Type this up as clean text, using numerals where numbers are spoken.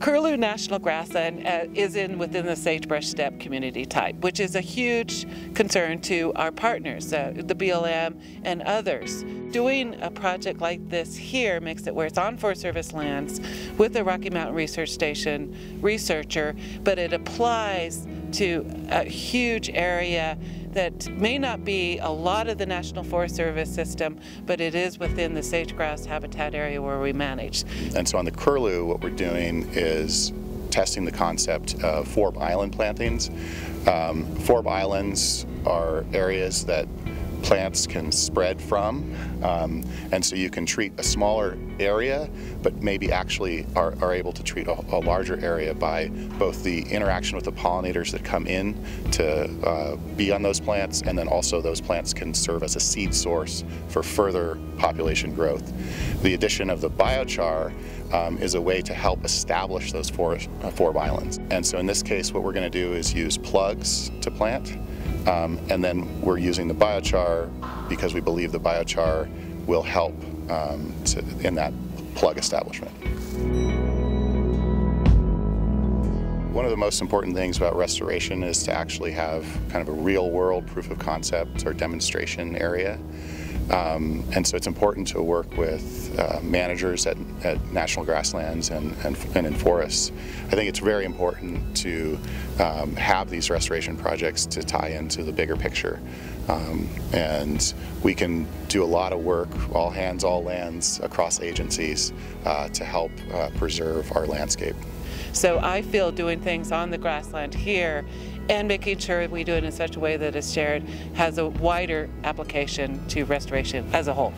Curlew National Grassland is within the sagebrush steppe community type, which is a huge concern to our partners, the BLM and others. Doing a project like this here makes it where it's on Forest Service lands with the Rocky Mountain Research Station researcher, but it applies to a huge area that may not be a lot of the National Forest Service system, but it is within the sage-grouse habitat area where we manage. And so on the Curlew, what we're doing is testing the concept of Forb Island plantings. Forb Islands are areas that plants can spread from, and so you can treat a smaller area, but maybe actually are able to treat a larger area by both the interaction with the pollinators that come in to be on those plants, and then also those plants can serve as a seed source for further population growth. The addition of the biochar is a way to help establish those Forb Islands. And so in this case, what we're going to do is use plugs to plant, and then we're using the biochar because we believe the biochar will help in that plug establishment. One of the most important things about restoration is to actually have kind of a real-world proof of concept or demonstration area. And so it's important to work with managers at national grasslands and in forests. I think it's very important to have these restoration projects to tie into the bigger picture. And we can do a lot of work, all hands, all lands, across agencies to help preserve our landscape. So I feel doing things on the grassland here and making sure we do it in such a way that it's shared has a wider application to restoration as a whole.